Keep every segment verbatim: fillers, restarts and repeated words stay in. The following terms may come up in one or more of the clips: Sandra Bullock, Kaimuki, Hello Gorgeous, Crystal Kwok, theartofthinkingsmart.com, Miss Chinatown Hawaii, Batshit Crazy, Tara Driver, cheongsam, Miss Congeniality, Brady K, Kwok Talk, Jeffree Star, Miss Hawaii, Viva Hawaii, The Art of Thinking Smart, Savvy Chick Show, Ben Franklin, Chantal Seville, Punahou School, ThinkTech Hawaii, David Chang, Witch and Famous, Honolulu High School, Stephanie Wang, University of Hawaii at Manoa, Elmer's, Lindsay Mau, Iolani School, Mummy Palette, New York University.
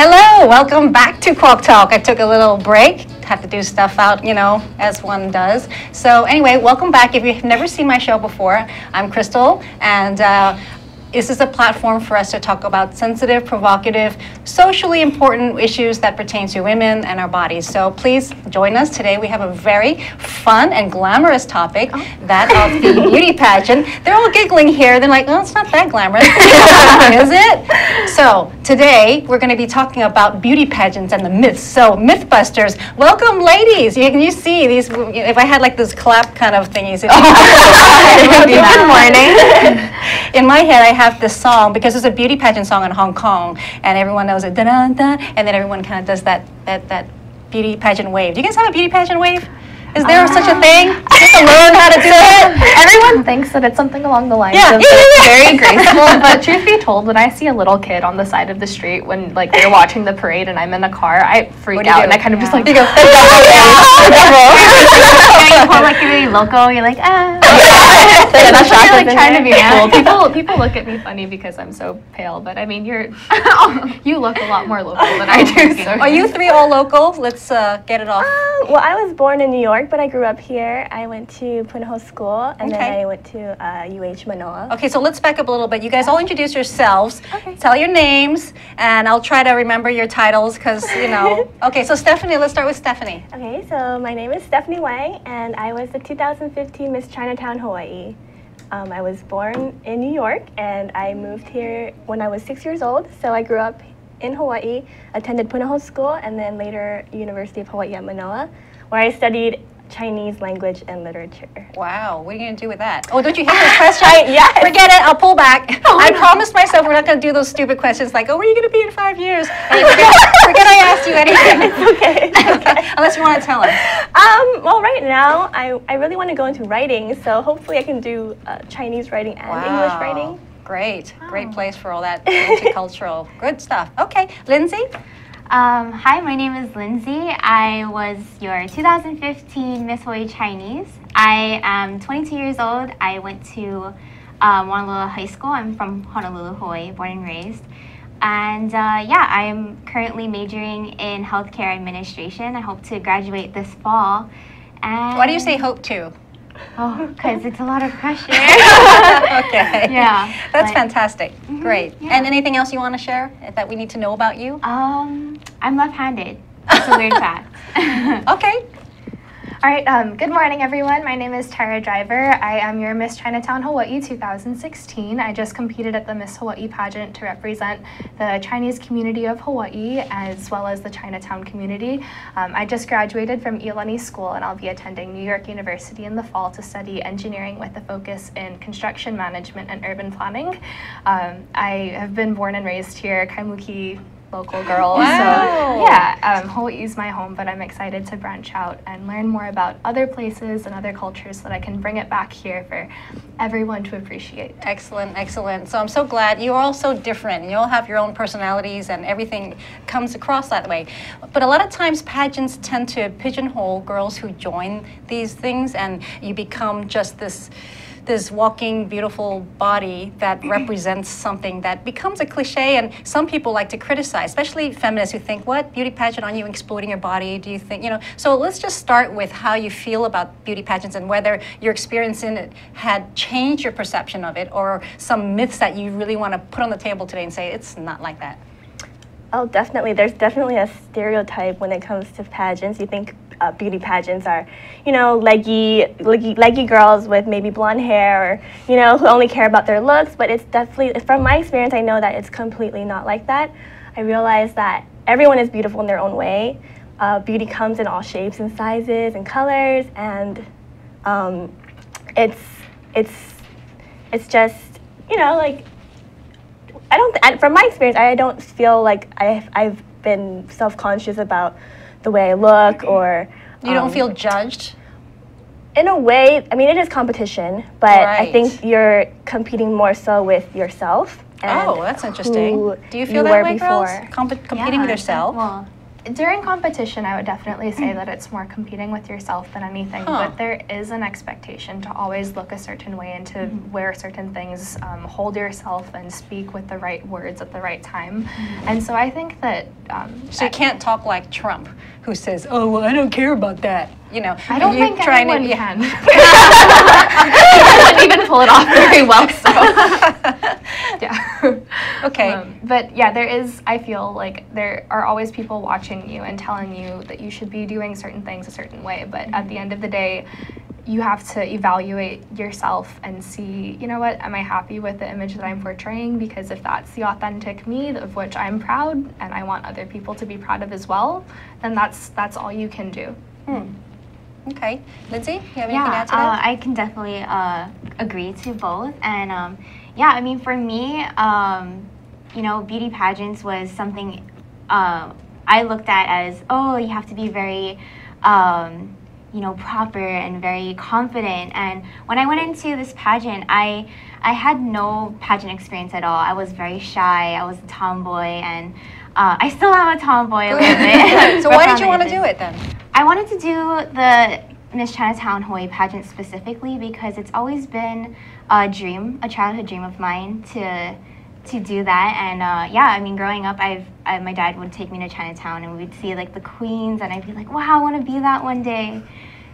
Hello, welcome back to Kwok Talk. I took a little break, had to do stuff out, you know, as one does. So anyway, welcome back. If you've never seen my show before, I'm Crystal, and uh, this is a platform for us to talk about sensitive, provocative, socially important issues that pertain to women and our bodies. So please join us today. We have a very fun and glamorous topic, oh. that of the beauty pageant. They're all giggling here. They're like, oh, it's not that glamorous, is it? So today, we're going to be talking about beauty pageants and the myths. So Mythbusters, welcome, ladies. You, you see these, if I had like this clap kind of thingies. If oh. you Good morning. In my head, I have this song, because it's a beauty pageant song in Hong Kong, and everyone knows it, da-da-da, and then everyone kind of does that, that, that beauty pageant wave. Do you guys have a beauty pageant wave? Is there uh, such a thing? Just to learn how to do it? Everyone thinks that it's something along the lines yeah. of yeah, yeah, yeah. very graceful, but truth be told, when I see a little kid on the side of the street when like they're watching the parade and I'm in a car, I freak out, and I kind of yeah. just like, you go, you call like you're really local, you're like, ah. I'm like trying to be cool. People, people look at me funny because I'm so pale, but I mean, you're, you look a lot more local than I do. So are you three all local? Let's uh, get it off. Um, well, I was born in New York, but I grew up here. I went to Punahou School, and okay. then I went to uh, U H Manoa. Okay, so let's back up a little bit. You guys all introduce yourselves, okay. tell your names, and I'll try to remember your titles because, you know. Okay, so Stephanie, let's start with Stephanie. Okay, so my name is Stephanie Wang, and I was the two thousand fifteen Miss Chinatown Hawaii. Um, I was born in New York, and I moved here when I was six years old, so I grew up in Hawaii, attended Punahou School, and then later University of Hawaii at Manoa, where I studied Chinese language and literature. Wow, what are you going to do with that? Oh, don't you hate those questions? I, yes. Forget it, I'll pull back. Oh, I no. promised myself we're not going to do those stupid questions like, oh, where are you going to be in five years? Hey, forget, forget I asked you anything. It's okay. It's okay. Unless you want to tell us. Um, well, right now, I, I really want to go into writing, so hopefully I can do uh, Chinese writing and wow. English writing. Great, oh. great place for all that multicultural good stuff. Okay, Lindsay? Um, hi, my name is Lindsay. I was your two thousand fifteen Miss Hawaii Chinese. I am twenty-two years old. I went to um, Honolulu High School. I'm from Honolulu, Hawaii, born and raised. And uh, yeah, I'm currently majoring in healthcare administration. I hope to graduate this fall. And why do you say hope to? Oh, because it's a lot of pressure. Okay. Yeah. That's fantastic. Mm-hmm, great. Yeah. And anything else you want to share that we need to know about you? Um, I'm left-handed. That's a weird fact. Okay. All right. Um, good morning, everyone. My name is Tara Driver. I am your Miss Chinatown Hawaii two thousand sixteen. I just competed at the Miss Hawaii pageant to represent the Chinese community of Hawaii as well as the Chinatown community. Um, I just graduated from Iolani School, and I'll be attending New York University in the fall to study engineering with a focus in construction management and urban planning. Um, I have been born and raised here, Kaimuki local girl. Wow. So yeah, um, Hawaii is my home, but I'm excited to branch out and learn more about other places and other cultures so that I can bring it back here for everyone to appreciate. Excellent, excellent. So I'm so glad you're all so different. You all have your own personalities and everything comes across that way. But a lot of times pageants tend to pigeonhole girls who join these things, and you become just this this walking, beautiful body that represents something that becomes a cliche, and some people like to criticize, especially feminists who think, what, beauty pageant, aren't you exploiting your body? Do you think, you know? So let's just start with how you feel about beauty pageants and whether your experience in it had changed your perception of it, or some myths that you really want to put on the table today and say, it's not like that. Oh, definitely. There's definitely a stereotype when it comes to pageants. You think uh, beauty pageants are, you know, leggy, leggy, leggy girls with maybe blonde hair, or, you know, who only care about their looks. But it's definitely, from my experience, I know that it's completely not like that. I realize that everyone is beautiful in their own way. Uh, beauty comes in all shapes and sizes and colors, and um, it's it's it's just, you know, like. I don't, th I, from my experience, I don't feel like I've, I've been self-conscious about the way I look, or... You um, don't feel judged? In a way, I mean, it is competition, but right. I think you're competing more so with yourself. And oh, that's interesting. Do you feel you that way, before. girls? Comp competing yeah, with yourself? Well, during competition, I would definitely say that it's more competing with yourself than anything, huh. but there is an expectation to always look a certain way and to mm-hmm. wear certain things, um, hold yourself and speak with the right words at the right time. Mm-hmm. And so I think that... Um, so you can't talk like Trump, who says, oh, well, I don't care about that. You know, I don't think anyone to, can. I wouldn't even pull it off very well, so. Yeah. Okay. Um, but yeah, there is, I feel like there are always people watching you and telling you that you should be doing certain things a certain way, but mm-hmm. at the end of the day, you have to evaluate yourself and see, you know what, am I happy with the image that I'm portraying? Because if that's the authentic me of which I'm proud and I want other people to be proud of as well, then that's, that's all you can do. Hmm. Okay. Lindsay, you have anything yeah, to add to that? Uh, I can definitely uh, agree to both. And um, yeah, I mean, for me, um, you know, beauty pageants was something uh, I looked at as, oh, you have to be very, um, you know, proper and very confident. And when I went into this pageant, I I had no pageant experience at all. I was very shy. I was a tomboy, and uh, I still am a tomboy a little bit. So why did you want to do it then? I wanted to do the Miss Chinatown Hawaii pageant specifically because it's always been a dream, a childhood dream of mine to to do that. And uh, yeah, I mean, growing up, I've I, my dad would take me to Chinatown and we'd see like the queens, and I'd be like, wow, I want to be that one day.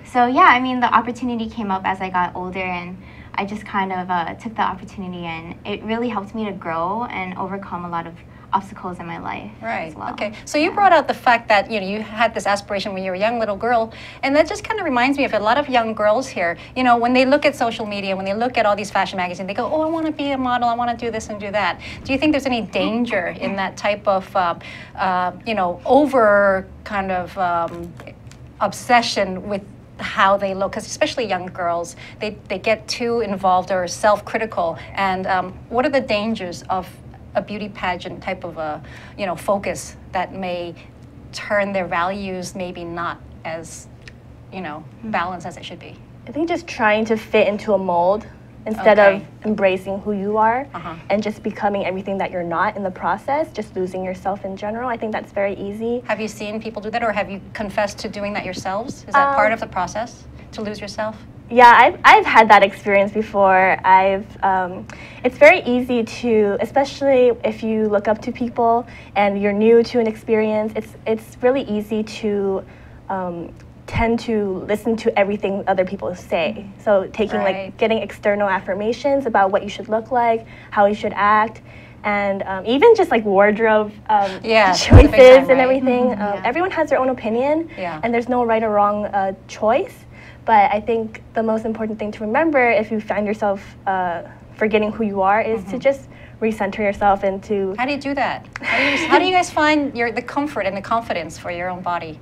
So yeah, I mean, the opportunity came up as I got older, and I just kind of uh, took the opportunity, and it really helped me to grow and overcome a lot of obstacles in my life right. as well. Okay, so you yeah. brought out the fact that, you know, you had this aspiration when you were a young little girl, and that just kind of reminds me of a lot of young girls here. You know, when they look at social media, when they look at all these fashion magazines, they go, oh, I want to be a model, I want to do this and do that. Do you think there's any danger in that type of, uh, uh, you know, over kind of um, obsession with how they look, because especially young girls, they, they get too involved or self-critical, and um, what are the dangers of a beauty pageant type of a, you know, focus that may turn their values maybe not as, you know, balanced as it should be? I think just trying to fit into a mold instead okay. of embracing who you are uh-huh. and just becoming everything that you're not in the process, just losing yourself in general. I think that's very easy. Have you seen people do that, or have you confessed to doing that yourselves? Is that um, part of the process, to lose yourself? Yeah, I've, I've had that experience before. I've, um, it's very easy to, especially if you look up to people and you're new to an experience, it's, it's really easy to um, tend to listen to everything other people say. So taking right. like, getting external affirmations about what you should look like, how you should act, and um, even just like wardrobe um, yeah, choices time, and right? everything. Mm-hmm. um, yeah. Everyone has their own opinion, yeah. and there's no right or wrong uh, choice. But I think the most important thing to remember if you find yourself uh, forgetting who you are is mm-hmm. to just recenter yourself and to... How do you do that? How do you, how do you guys find your, the comfort and the confidence for your own body?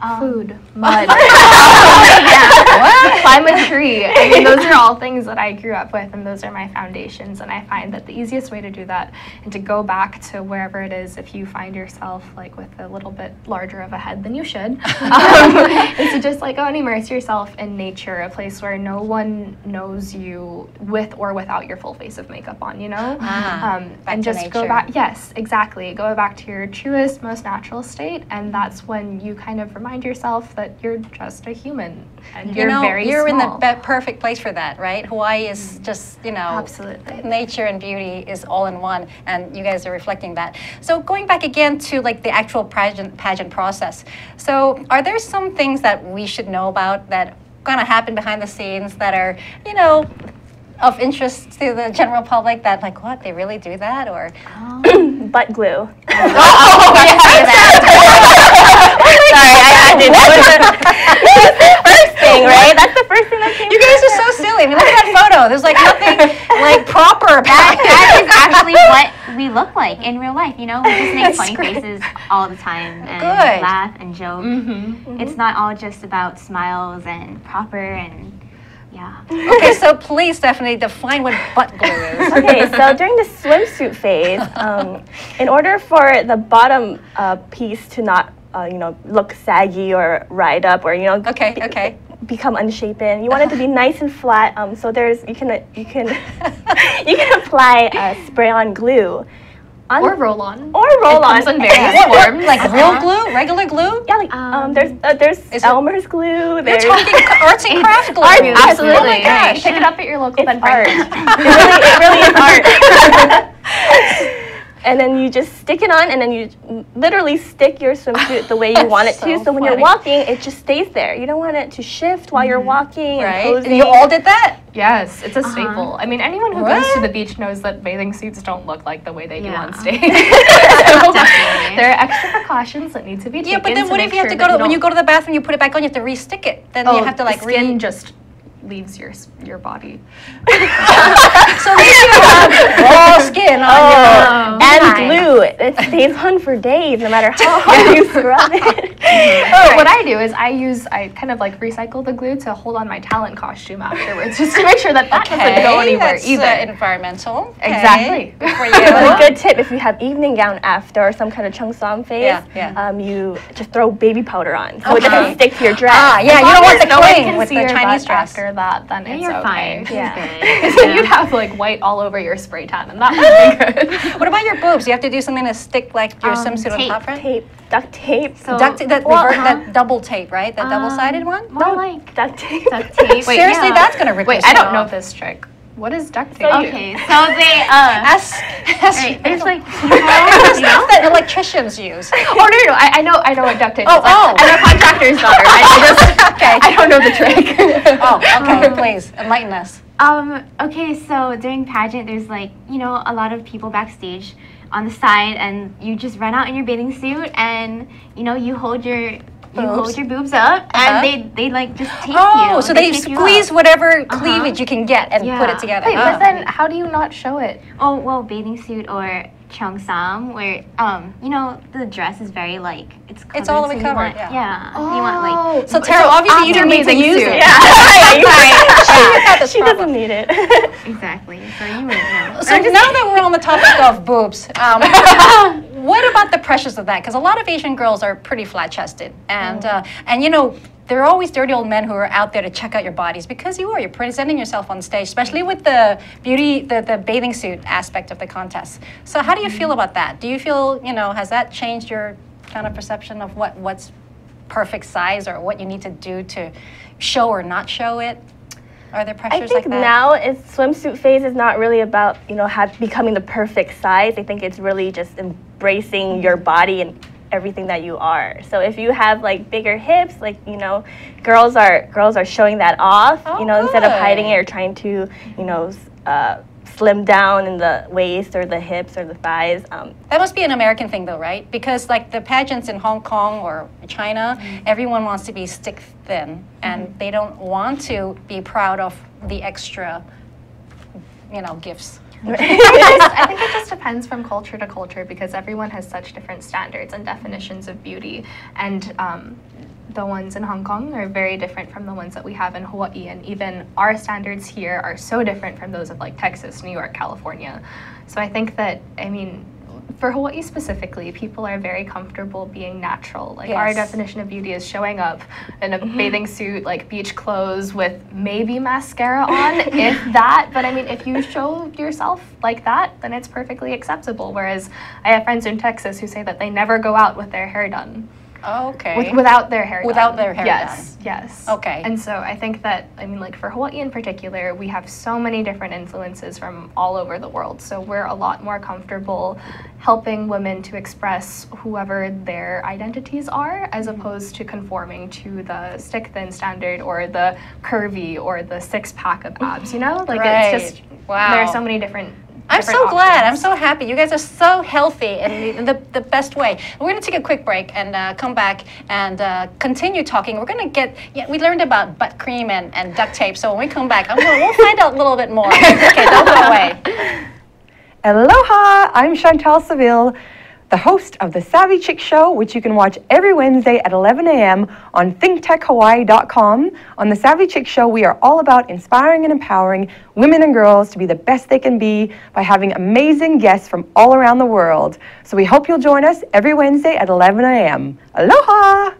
Um, Food. Mud. What? Climb a tree. I mean, those are all things that I grew up with, and those are my foundations, and I find that the easiest way to do that and to go back to wherever it is, if you find yourself like with a little bit larger of a head than you should, um, is to just like go and immerse yourself in nature, a place where no one knows you with or without your full face of makeup on, you know? Ah, um, and just nature. Go back, yes, exactly. Go back to your truest, most natural state, and that's when you kind of remind yourself that you're just a human. And you're, you know, very you're small. In the perfect place for that, right? Hawaii is just, you know, absolutely. Nature and beauty is all in one, and you guys are reflecting that. So going back again to like the actual pageant, pageant process, so are there some things that we should know about that gonna happen behind the scenes that are, you know, of interest to the general public that like, what, they really do that? Or oh. butt glue. Oh, oh yeah. Sorry, I, I did that. First thing, right? That's the first thing that came. You guys are so silly. I mean, look at that photo. There's like nothing like proper about that, that is actually what we look like in real life, you know? We just make That's funny great. faces all the time and Good. laugh and joke. Mm-hmm, mm-hmm. It's not all just about smiles and proper and yeah. Okay, so please, Stephanie, define what butt glue is. Okay, so during the swimsuit phase, um, in order for the bottom uh, piece to not, uh, you know, look saggy or ride up or, you know, okay, be okay. become unshapen, you want it to be nice and flat. Um, so there's you can uh, you can you can apply uh, spray-on glue Un or roll-on. Or roll-on. It comes in various forms. Like real glue? Regular glue? Yeah, like um, um, there's uh, there's Elmer's glue. There's you're talking arts and craft glue. Art, absolutely. Oh my gosh. Pick it up at your local Ben Franklin. It really, it really is art. And then you just stick it on, and then you literally stick your swimsuit the way you want it so to. So when funny. You're walking, it just stays there. You don't want it to shift while mm-hmm. you're walking. Right? And posing. You all did that? Yes, it's a uh-huh. staple. I mean, anyone who what? goes to the beach knows that bathing suits don't look like the way they yeah. do on stage. So there are extra precautions that need to be taken. Yeah, but then what if you have sure to go to when you go to the bathroom, you put it back on, you have to re-stick it. Then oh, you have to like the skin re just. leaves your your body. So you have raw skin on oh, your and fine. glue. It stays on for days, no matter how hard you scrub it. Mm-hmm. Oh, right. What I do is I use I kind of like recycle the glue to hold on my talent costume afterwards, just to make sure that that okay. doesn't go anywhere that's either. Uh, environmental. Okay. Exactly. For you. Well, a good tip if you have evening gown after or some kind of cheongsam phase, yeah, yeah. Um, you just throw baby powder on so okay. it doesn't stick to your dress. Ah, yeah, you don't want the no cling with the Chinese dress. After that, then yeah, it's you're okay. fine. Yeah. So yeah. you'd have like white all over your spray tan, and that would be good. What about your boobs? You have to do something to stick like your um, swimsuit on top, right? Tape, duct tape. So duct ta that, well, uh -huh. that double tape, right? That um, double-sided one? More like duct tape. Duct tape. Wait, seriously, yeah. that's gonna rip. Wait, I don't off. know this trick. What is duct tape? So okay, do? so they uh, ask. Right, it's like stuff you know? that electricians use. Oh no, no, I, I know, I know what duct tape oh, is. Like, oh, I'm a contractor's daughter. I just, okay, I don't know the trick. Oh, okay, um, please, enlighten us. Um, okay, so during pageant, there's like, you know, a lot of people backstage on the side, and you just run out in your bathing suit, and, you know, you hold your, you boobs. hold your boobs up, uh-huh. and they, they like just tape oh, you. Oh, so they, they squeeze whatever cleavage uh-huh. you can get and yeah. put it together. Wait, oh. but then how do you not show it? Oh, well, bathing suit or cheongsam, where, um, you know, the dress is very, like, it's covered, it's all the way so covered, want, yeah. yeah. Oh. You want, like... So, Tara, so obviously you don't need to use it. Yeah. Right. Right. She, she doesn't need it. Exactly. So, you wouldn't know. So, now that we're on the topic of boobs, um, what about the pressures of that? Because a lot of Asian girls are pretty flat-chested, and, mm. uh, and, you know, there are always dirty old men who are out there to check out your bodies because you are. You're presenting yourself on stage, especially with the beauty, the, the bathing suit aspect of the contest. So how do you feel about that? Do you feel, you know, has that changed your kind of perception of what, what's perfect size or what you need to do to show or not show it? Are there pressures like that? I think now it's swimsuit phase is not really about, you know, have, becoming the perfect size. I think it's really just embracing your body and everything that you are. So if you have like bigger hips, like, you know, girls are girls are showing that off, oh, you know, good. instead of hiding it or trying to, you know, uh, slim down in the waist or the hips or the thighs. Um, that must be an American thing though, right? Because like the pageants in Hong Kong or China, mm-hmm. everyone wants to be stick thin and mm-hmm. they don't want to be proud of the extra, you know, gifts. I, just, I think it just depends from culture to culture because everyone has such different standards and definitions of beauty, and um, the ones in Hong Kong are very different from the ones that we have in Hawaii, and even our standards here are so different from those of like Texas, New York, California. So I think that, I mean, for Hawaii specifically, people are very comfortable being natural. Like yes. our definition of beauty is showing up in a mm-hmm. bathing suit, like beach clothes with maybe mascara on, if that. But I mean, if you show yourself like that, then it's perfectly acceptable. Whereas I have friends in Texas who say that they never go out with their hair done. Oh, okay. With, without their hair Without done. their hair yes, done. Yes, yes. Okay. And so I think that, I mean, like for Hawaii in particular, we have so many different influences from all over the world. So we're a lot more comfortable helping women to express whoever their identities are, as opposed to conforming to the stick-thin standard or the curvy or the six-pack of abs, you know? Like right. it's just, wow. there are so many different I'm so options. glad. I'm so happy. You guys are so healthy in the, the, the best way. We're going to take a quick break and uh, come back and uh, continue talking. We're going to get, yeah, we learned about butt cream and, and duct tape. So when we come back, I'm gonna, we'll find out a little bit more. Okay, don't go away. Aloha. I'm Chantal Seville, the host of the Savvy Chick Show, which you can watch every Wednesday at eleven a m on think tech hawaii dot com. On the Savvy Chick Show, we are all about inspiring and empowering women and girls to be the best they can be by having amazing guests from all around the world. So we hope you'll join us every Wednesday at eleven a m Aloha!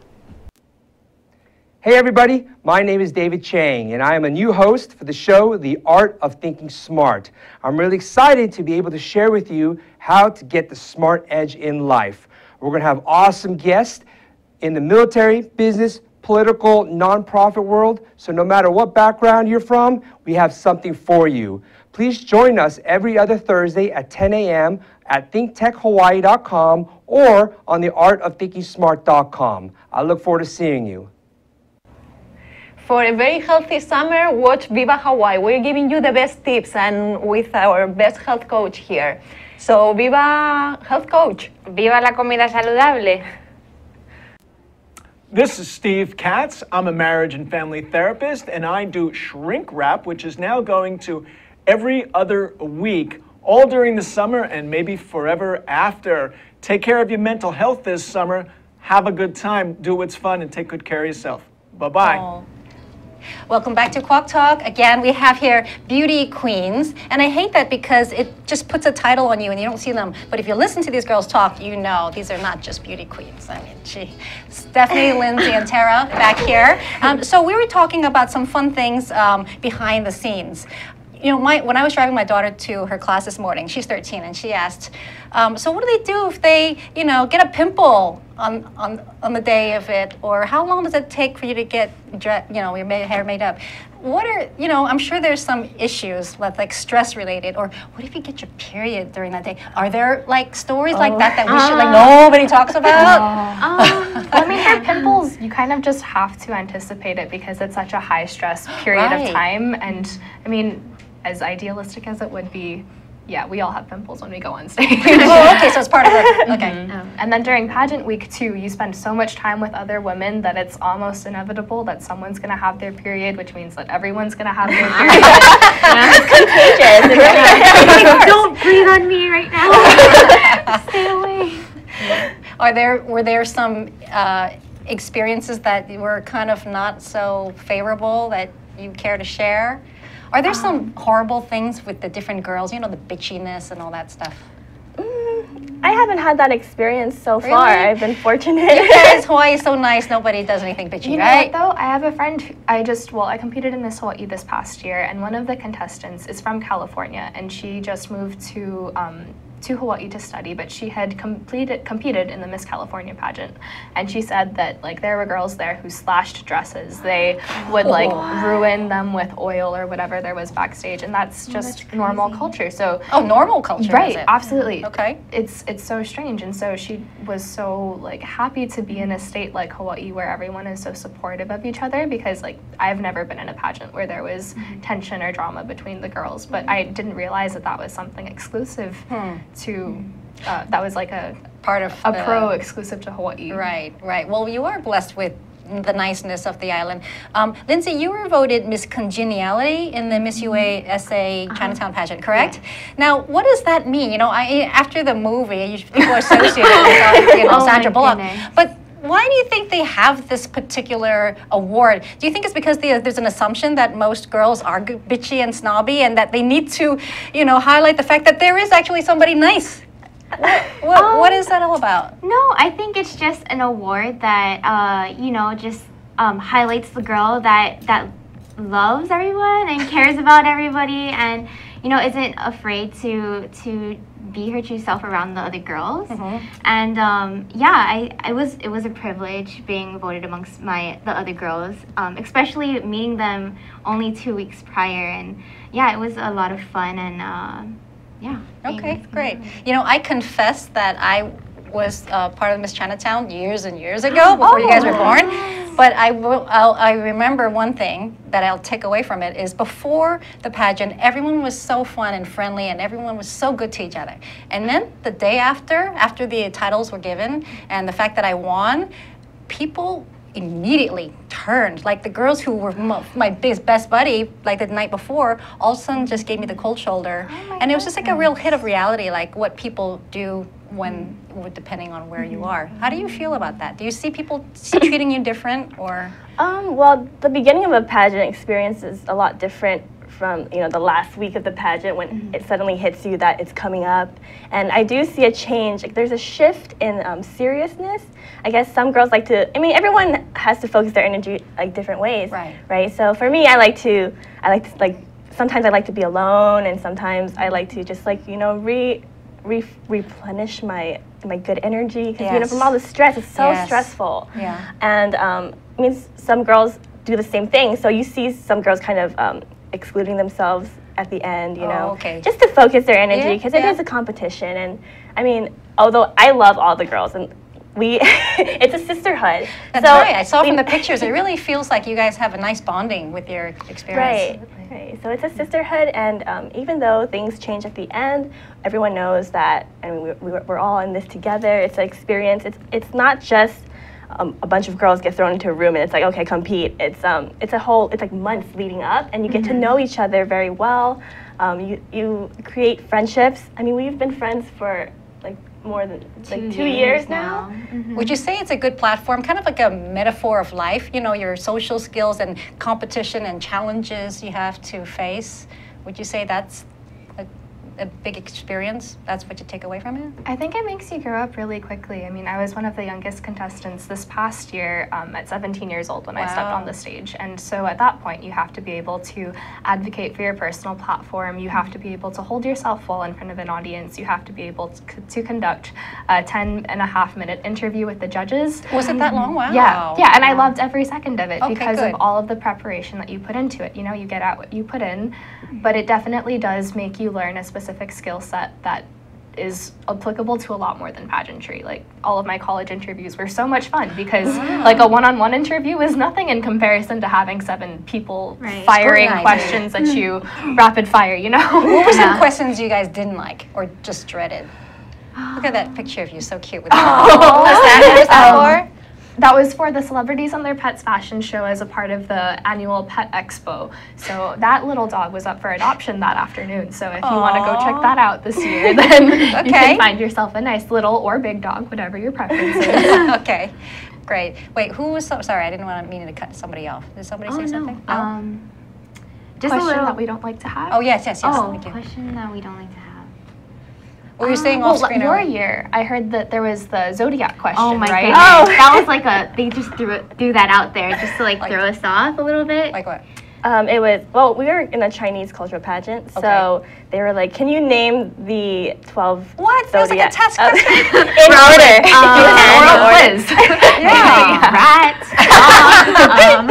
Hey everybody, my name is David Chang, and I am a new host for the show, The Art of Thinking Smart. I'm really excited to be able to share with you how to get the smart edge in life. We're going to have awesome guests in the military, business, political, nonprofit world. So no matter what background you're from, we have something for you. Please join us every other Thursday at ten A M at think tech hawaii dot com or on the art of thinking smart dot com. I look forward to seeing you. For a very healthy summer, watch Viva Hawaii. We're giving you the best tips and with our best health coach here. So, Viva Health Coach. Viva la comida saludable. This is Steve Katz. I'm a marriage and family therapist, and I do shrink wrap, which is now going to every other week, all during the summer and maybe forever after. Take care of your mental health this summer. Have a good time. Do what's fun and take good care of yourself. Bye-bye. Oh. Welcome back to Kwok Talk. Again, we have here beauty queens, and I hate that because it just puts a title on you and you don't see them. But if you listen to these girls talk, you know these are not just beauty queens. I mean, gee, Stephanie, Lindsay, and Tara back here. Um, so we were talking about some fun things um, behind the scenes. You know, my, when I was driving my daughter to her class this morning, she's thirteen, and she asked, um, so what do they do if they, you know, get a pimple on, on, on the day of it? Or how long does it take for you to get, you know, your hair made up? What are, you know, I'm sure there's some issues with, like, stress related, or what if you get your period during that day? Are there, like, stories oh. like that that we uh, should, like, nobody talks about? Uh, um, I mean, for pimples, you kind of just have to anticipate it because it's such a high stress period right. of time. And, I mean, as idealistic as it would be, yeah, we all have pimples when we go on stage. Oh, okay, so it's part of it. Okay. Mm-hmm. um, and then during pageant week, too, you spend so much time with other women that it's almost inevitable that someone's going to have their period, which means that everyone's going to have their period. It's contagious. It's don't breathe on me right now. Stay away. Yeah. Are there, were there some uh, experiences that were kind of not so favorable that you care to share? Are there some horrible things with the different girls? You know, the bitchiness and all that stuff. Mm, I haven't had that experience so really? far. I've been fortunate. You guys, Hawaii is so nice. Nobody does anything bitchy, you know right? What, though? I have a friend. Who, I just, well, I competed in Miss Hawaii this past year, and one of the contestants is from California, and she just moved to um, to Hawaii to study, but she had completed competed in the Miss California pageant, and she said that, like, there were girls there who slashed dresses. They would, like, oh. ruin them with oil or whatever there was backstage, and that's just oh, that's normal culture. So oh, normal culture, right? Is it? Absolutely. Okay. It's it's so strange, and so she was so, like, happy to be in a state like Hawaii where everyone is so supportive of each other, because, like, I've never been in a pageant where there was mm-hmm. tension or drama between the girls, but mm-hmm. I didn't realize that that was something exclusive. Hmm. To uh, that was like a part of a the, pro exclusive to Hawaii. Right, right. Well, you are blessed with the niceness of the island. Um, Lindsay, you were voted Miss Congeniality in the Miss U S A uh-huh. Chinatown pageant, correct? Yeah. Now, what does that mean? You know, I, after the movie, people associate it with, you know, oh, Sandra Bullock, but why do you think they have this particular award? Do you think it's because they, there's an assumption that most girls are bitchy and snobby, and that they need to, you know, highlight the fact that there is actually somebody nice? What, what, um, what is that all about? No, I think it's just an award that, uh, you know, just um, highlights the girl that, that loves everyone and cares about everybody and, you know, isn't afraid to, to be her true self around the other girls. Mm-hmm. And um, yeah, I, I was it was a privilege being voted amongst my the other girls, um, especially meeting them only two weeks prior. And yeah, it was a lot of fun. And uh, yeah. Okay, great. You know, I confess that I was uh, part of Miss Chinatown years and years ago before oh, you guys were born. Yes. But I will. I'll, I remember one thing that I'll take away from it is before the pageant, everyone was so fun and friendly, and everyone was so good to each other. And then the day after, after the titles were given, and the fact that I won, people immediately turned. Like the girls who were my biggest best buddy, like the night before, all of a sudden just gave me the cold shoulder, oh and it was just like a real hit of reality, like what people do when, depending on where you are. How do you feel about that? Do you see people treating you different, or? Um, well, the beginning of a pageant experience is a lot different from, you know, the last week of the pageant when mm-hmm. it suddenly hits you that it's coming up. And I do see a change. Like, there's a shift in um, seriousness. I guess some girls like to, I mean, everyone has to focus their energy, like, different ways, right? Right. So for me, I like to, I like to, like, sometimes I like to be alone, and sometimes I like to just, like, you know, re re replenish my my good energy, because yes. you know, from all the stress, it's so yes. stressful. Yeah. And um, I mean, some girls do the same thing. So you see some girls kind of um, excluding themselves at the end, you oh, know, okay. just to focus their energy, because yeah, yeah. it is a competition. And I mean, although I love all the girls, and we, it's a sisterhood. That's so right. I saw we, from the pictures, it really feels like you guys have a nice bonding with your experience. Right, right. So it's a sisterhood, and um, even though things change at the end, everyone knows that, I mean, we, we, we're all in this together. It's an experience. It's, it's not just Um, a bunch of girls get thrown into a room and it's like, okay, compete. It's um, it's a whole, it's like months leading up, and you get mm-hmm. to know each other very well. Um, you you create friendships. I mean, we've been friends for like more than like two, two years, years now. now. Mm-hmm. Would you say it's a good platform, kind of like a metaphor of life? You know, your social skills and competition and challenges you have to face. Would you say that's a big experience? That's what you take away from it? I think it makes you grow up really quickly. I mean, I was one of the youngest contestants this past year um, at seventeen years old when wow. I stepped on the stage. And so at that point, you have to be able to advocate for your personal platform. You have to be able to hold yourself well in front of an audience. You have to be able to, to conduct a ten and a half minute interview with the judges. Was it that long? Wow. Yeah, yeah. And wow. I loved every second of it okay, because good. of all of the preparation that you put into it. You know, you get out what you put in, but it definitely does make you learn a specific specific skill set that is applicable to a lot more than pageantry. Like, all of my college interviews were so much fun because wow. like a one-on-one interview is nothing in comparison to having seven people right. firing questions at you rapid fire, you know? What were some yeah. questions you guys didn't like or just dreaded? Look at that picture of you, so cute. With oh. What was that, was that um, for? That was for the Celebrities and Their Pets fashion show as a part of the annual Pet Expo. So that little dog was up for adoption that afternoon. So if Aww. you want to go check that out this year, then okay. you can find yourself a nice little or big dog, whatever your preference is. Okay, great. Wait, who was, so, sorry, I didn't want to mean to cut somebody off. Did somebody oh, say no. something? No. Um, just question a little that we don't like to have. Oh, yes, yes, yes. Oh, question that we don't like to have. What were you saying off screen? Your year, I heard that there was the zodiac question. Oh my right? god! Oh. That was like a they just threw it, threw that out there just to like, like throw us off a little bit. Like what? Um, it was well, we were in a Chinese cultural pageant, okay. so they were like, "Can you name the twelve?" What? That was like a test question. In order. Um, it was an oral quiz. Yeah. Rat. um, um.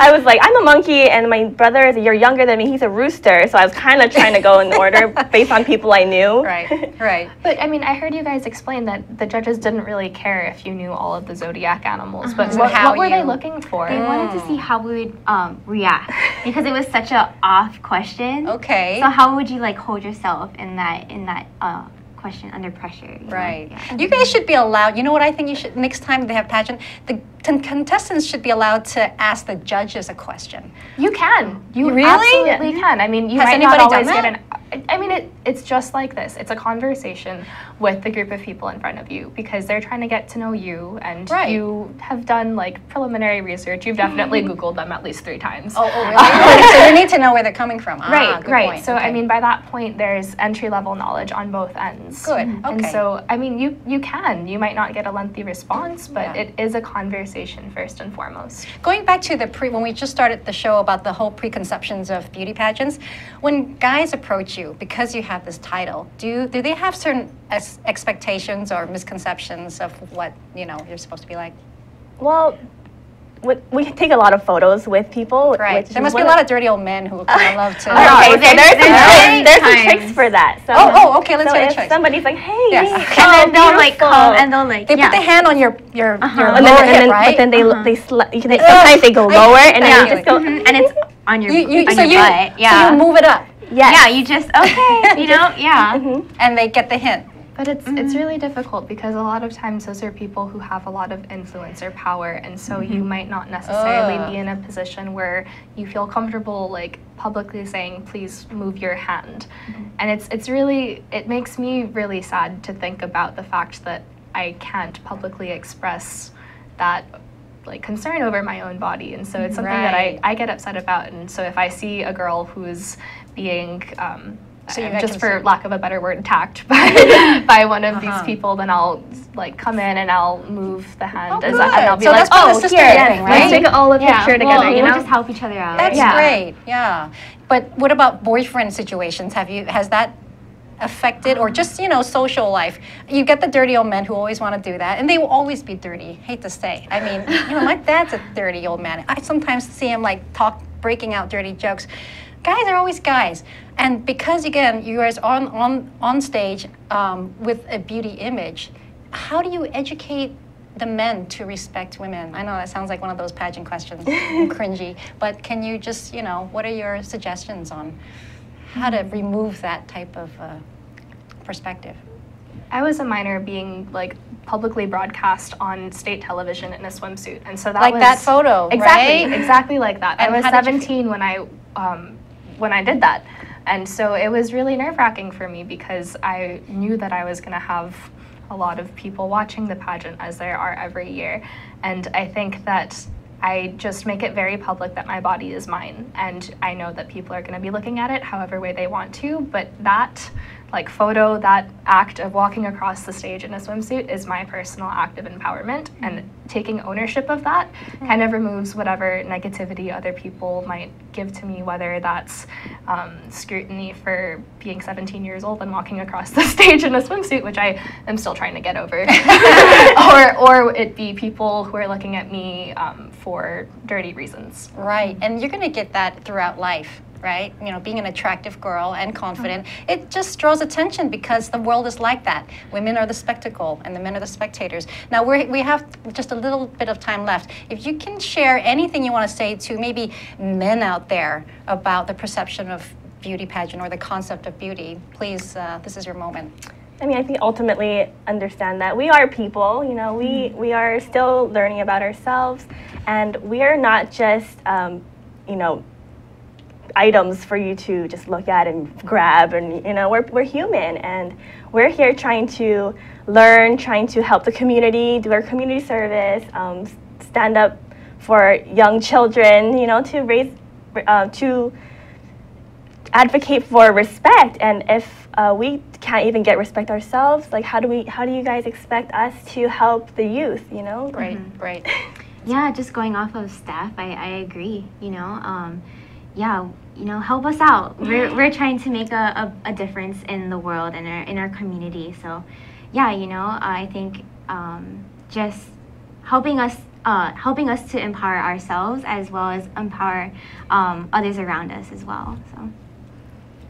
I was like, I'm a monkey, and my brother is a year younger than me. He's a rooster, so I was kind of trying to go in order based on people I knew. Right, right. But I mean, I heard you guys explain that the judges didn't really care if you knew all of the zodiac animals. Uh-huh. But so what, how what were they looking for? They mm. wanted to see how we would um, react because it was such an off question. Okay. So how would you like hold yourself in that in that? Uh, question under pressure. You right. Yeah. You guys should be allowed, you know what I think you should, next time they have pageant, the contestants should be allowed to ask the judges a question. You can. You really? absolutely yeah. can. I mean, you Has might not always get an, I mean, it, it's just like this. It's a conversation with the group of people in front of you because they're trying to get to know you, and right. you have done like preliminary research. You've definitely Googled them at least three times. Oh, oh really? Right. So you need to know where they're coming from. Ah, right, good right. point. So okay. I mean, by that point, there's entry-level knowledge on both ends. Good. Okay. And so I mean, you you can. You might not get a lengthy response, but yeah. it is a conversation first and foremost. Going back to the pre, when we just started the show about the whole preconceptions of beauty pageants, when guys approach you because you have this title, do do they have certain ex expectations or misconceptions of what you know you're supposed to be like? Well, we, we take a lot of photos with people. Right. There must be a lot of dirty old men who kind of love to. Okay, okay. So there's some right. there's some tricks for that. So, oh, oh, okay. Let's so get a trick. Somebody's like, hey, yes. and oh, then they'll like come and they'll like. They yeah. put the hand on your your, uh-huh. your lower and then, hip, and then, right? But then they uh-huh. they, sli they sometimes they go lower I, and then you just go mm-hmm. and it's on your you, you, on so your you, butt. Yeah. So you move it up. Yes. Yeah, you just, okay, you know, yeah. Mm-hmm. And they get the hint. But it's mm-hmm. it's really difficult because a lot of times those are people who have a lot of influence or power, and so mm-hmm. you might not necessarily oh. be in a position where you feel comfortable like publicly saying, please move your hand. Mm-hmm. And it's it's really, it makes me really sad to think about the fact that I can't publicly express that like concern over my own body, and so it's something right. that I, I get upset about. And so if I see a girl who's being um, so uh, just for lack of a better word attacked by, by one of uh-huh. these people, then I'll like come in and I'll move the hand oh, as I, and I'll be so like, oh, here, yeah, right? Let's take all of yeah. picture together. Well, you know, just help each other out. That's yeah. great. Yeah, but what about boyfriend situations? Have you has that affected, or just, you know, social life. You get the dirty old men who always want to do that, and they will always be dirty, hate to say. I mean, you know, my dad's a dirty old man. I sometimes see him like talk, breaking out dirty jokes. Guys are always guys. And because, again, you guys are on, on, on stage um, with a beauty image, how do you educate the men to respect women? I know that sounds like one of those pageant questions, cringy, but can you just, you know, what are your suggestions on how to remove that type of uh, perspective? I was a minor being like publicly broadcast on state television in a swimsuit, and so that like was like that photo, exactly, right? Exactly like that. And I was seventeen when I um, when I did that, and so it was really nerve-wracking for me because I knew that I was going to have a lot of people watching the pageant, as there are every year, and I think that I just make it very public that my body is mine, and I know that people are going to be looking at it however way they want to, but that like photo, that act of walking across the stage in a swimsuit is my personal act of empowerment, and taking ownership of that kind of removes whatever negativity other people might give to me, whether that's um, scrutiny for being seventeen years old and walking across the stage in a swimsuit, which I am still trying to get over, or, or it be people who are looking at me um, for dirty reasons. Right, and you're gonna get that throughout life. Right? You know, being an attractive girl and confident, mm-hmm. it just draws attention because the world is like that. Women are the spectacle and the men are the spectators. Now, we're, we have just a little bit of time left. If you can share anything you want to say to maybe men out there about the perception of beauty pageant or the concept of beauty, please, uh, this is your moment. I mean, I think ultimately understand that we are people, you know, we, mm-hmm. we are still learning about ourselves, and we are not just, um, you know, items for you to just look at and grab, and you know, we're, we're human, and we're here trying to learn, trying to help the community, do our community service, um, stand up for young children, you know, to raise, uh, to advocate for respect. And if uh, we can't even get respect ourselves, like how do we, how do you guys expect us to help the youth, you know? Great, mm-hmm. great. Yeah, just going off of Steph, I, I agree, you know, um, yeah, you know, help us out. We're, we're trying to make a, a, a difference in the world and our, in our community. So, yeah, you know, I think um, just helping us, uh, helping us to empower ourselves as well as empower um, others around us as well. So.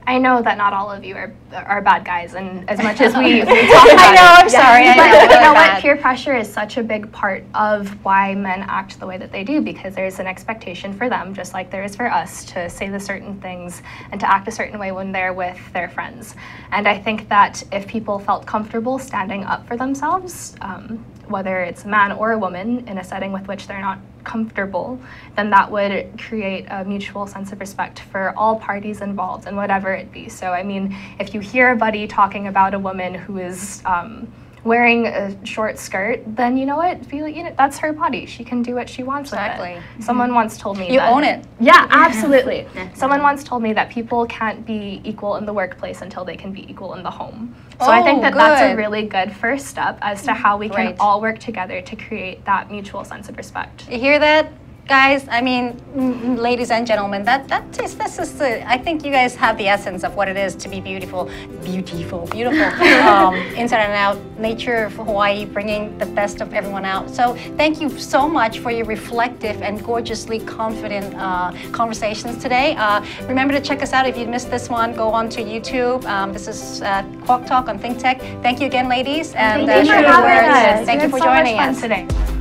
I know that not all of you are are bad guys, and as much as we, we talk about I know, I'm it, sorry. Yeah, I but know, you really know what? Peer pressure is such a big part of why men act the way that they do, because there's an expectation for them, just like there is for us, to say the certain things and to act a certain way when they're with their friends. And I think that if people felt comfortable standing up for themselves, um, whether it's a man or a woman in a setting with which they're not comfortable, then that would create a mutual sense of respect for all parties involved, and whatever it be. So I mean, if you hear a buddy talking about a woman who is um, wearing a short skirt, then you know what, feel, you know, that's her body. She can do what she wants exactly. with it. Mm-hmm. Someone once told me you that, own it. Yeah, absolutely. Someone once told me that people can't be equal in the workplace until they can be equal in the home. So oh, I think that good. That's a really good first step as to how we can right. all work together to create that mutual sense of respect. You hear that? Guys, I mean, ladies and gentlemen, that that is this is the. I think you guys have the essence of what it is to be beautiful, beautiful, beautiful, um, inside and out. Nature of Hawaii, bringing the best of everyone out. So thank you so much for your reflective and gorgeously confident uh, conversations today. Uh, remember to check us out if you missed this one. Go on to YouTube. Um, this is uh, Kwok Talk on ThinkTech. Thank you again, ladies, and thank uh, you for having us. Thank you for joining us today.